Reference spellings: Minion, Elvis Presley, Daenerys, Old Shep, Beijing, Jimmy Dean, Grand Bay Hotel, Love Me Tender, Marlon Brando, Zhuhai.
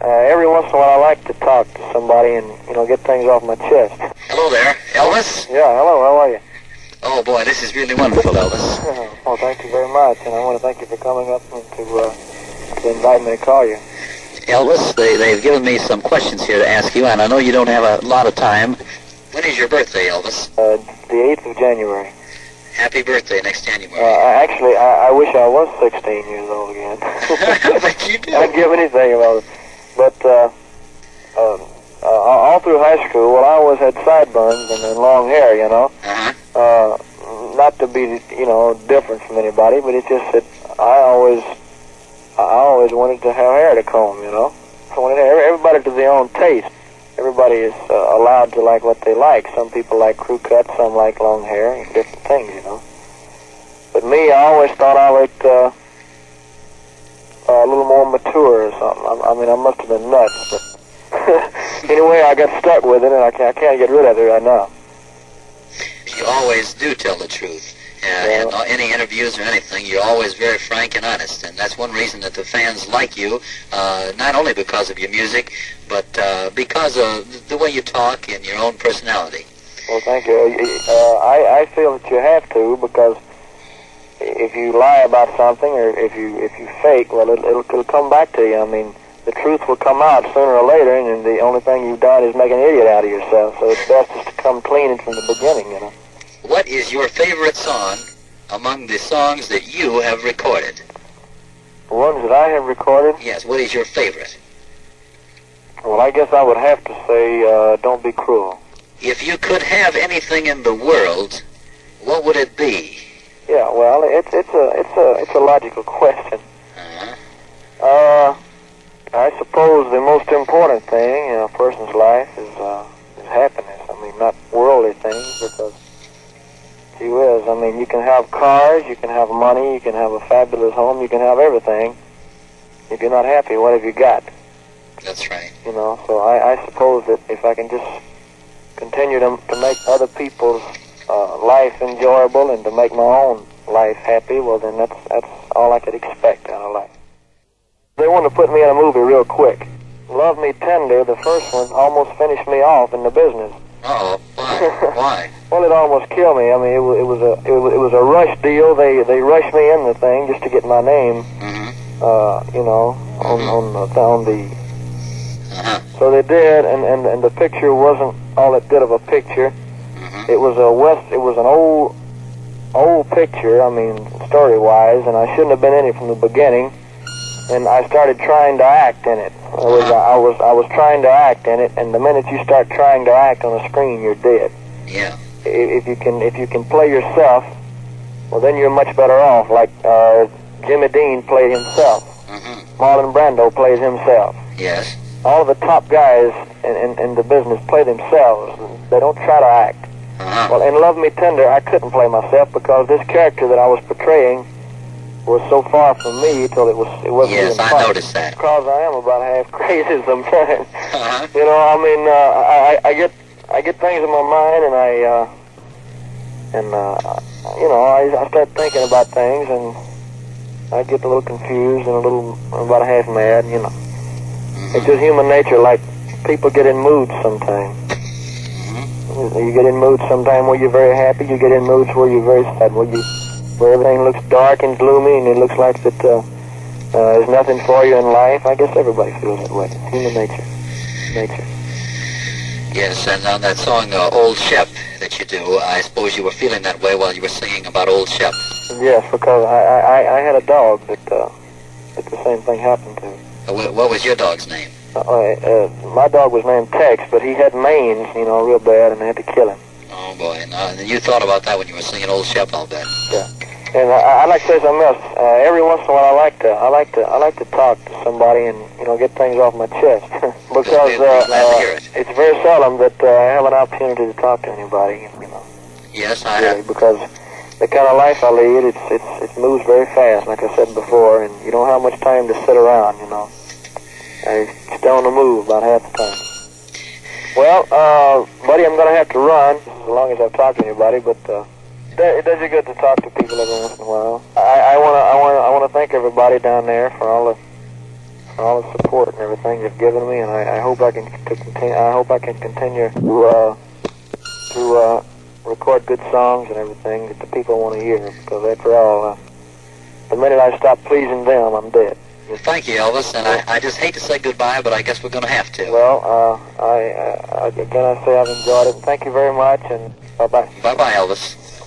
Every once in a while, I like to talk to somebody and, you know, get things off my chest. Hello there, Elvis? Yeah, hello, how are you? Oh, boy, this is really wonderful, Elvis. Well, thank you very much, and I want to thank you for coming up and to invite me to call you. Elvis, they've given me some questions here to ask you, and I know you don't have a lot of time. When is your birthday, Elvis? The 8th of January. Happy birthday next January. Actually, I wish I was 16 years old again. But you do. I'd give anything about it. But all through high school, well, I always had sideburns and long hair, you know. Not to be, you know, different from anybody, but it's just that I always wanted to have hair to comb, you know. So everybody to their own taste. Everybody is allowed to like what they like. Some people like crew cuts, some like long hair, and different things, you know. But me, I always thought I looked a little more mature or something. I mean, I must have been nuts. But anyway, I got stuck with it, and I can't get rid of it right now. You always do tell the truth. And any interviews or anything, you're always very frank and honest, and that's one reason that the fans like you, not only because of your music, but because of the way you talk and your own personality. Well, thank you. I feel that you have to, because if you lie about something, or if you fake, well, it'll come back to you. I mean, the truth will come out sooner or later, and the only thing you've done is make an idiot out of yourself, so it's best just to come clean from the beginning, you know. What is your favorite song among the songs that you have recorded? The ones that I have recorded? Yes, what is your favorite? Well, I guess I would have to say, Don't Be Cruel. If you could have anything in the world, what would it be? Yeah, well, it's a logical question. I suppose the most important thing in a person's life is happiness. I mean, not worldly things, because you is. I mean, you can have cars, you can have money, you can have a fabulous home, you can have everything. If you're not happy, what have you got? That's right. You know, so I suppose that if I can just continue to make other people's life enjoyable and to make my own life happy, well, then that's all I could expect out of life. They wanted to put me in a movie real quick. Love Me Tender, the first one, almost finished me off in the business. Uh-oh. Why? Why? Well, it almost killed me. I mean, it was a rush deal. They rushed me in the thing just to get my name, you know, on the. So they did, and the picture wasn't all it did of a picture. It was an old picture. I mean, story-wise, and I shouldn't have been in it from the beginning. And I started trying to act in it. I was trying to act in it, and the minute you start trying to act on a screen, you're dead. Yeah. If you can play yourself, well, then you're much better off. Like Jimmy Dean played himself. Marlon Brando plays himself. Yes. All of the top guys in the business play themselves. They don't try to act. Well, in Love Me Tender, I couldn't play myself because this character that I was portraying was so far from me till it wasn't. Yes, I noticed that. Because I am about half crazy sometimes. You know, I mean, I get things in my mind, and I start thinking about things, and I get a little confused and about half mad. You know, it's just human nature. Like people get in moods sometimes. You get in moods sometimes where you're very happy. You get in moods where you're very sad. Where everything looks dark and gloomy, and it looks like that there's nothing for you in life. I guess everybody feels that way. It's human nature. Yes, and on that song, Old Shep, that you do, I suppose you were feeling that way while you were singing about Old Shep. Yes, because I had a dog that the same thing happened to. What was your dog's name? My dog was named Tex, but he had mange, you know, real bad, and they had to kill him. Oh, boy. And you thought about that when you were singing Old Shep, I'll bet. Yeah. And I'd like to say something else. Every once in a while, I like to talk to somebody and, you know, get things off my chest. Because it's very seldom that I have an opportunity to talk to anybody, you know. Yes, I have. Because the kind of life I lead, it moves very fast, like I said before, and you don't have much time to sit around, you know. It's down the move about half the time. Well, buddy, I'm going to have to run, as long as I've talked to anybody, but... It does you good to talk to people every once in a while. I want to thank everybody down there for all the all the support and everything you've given me, and I hope I can continue to record good songs and everything that the people want to hear. Because after all, the minute I stop pleasing them, I'm dead. Well, thank you, Elvis, and I just hate to say goodbye, but I guess we're going to have to. Well, I again I say I've enjoyed it, and thank you very much, and bye bye. Bye bye, Elvis.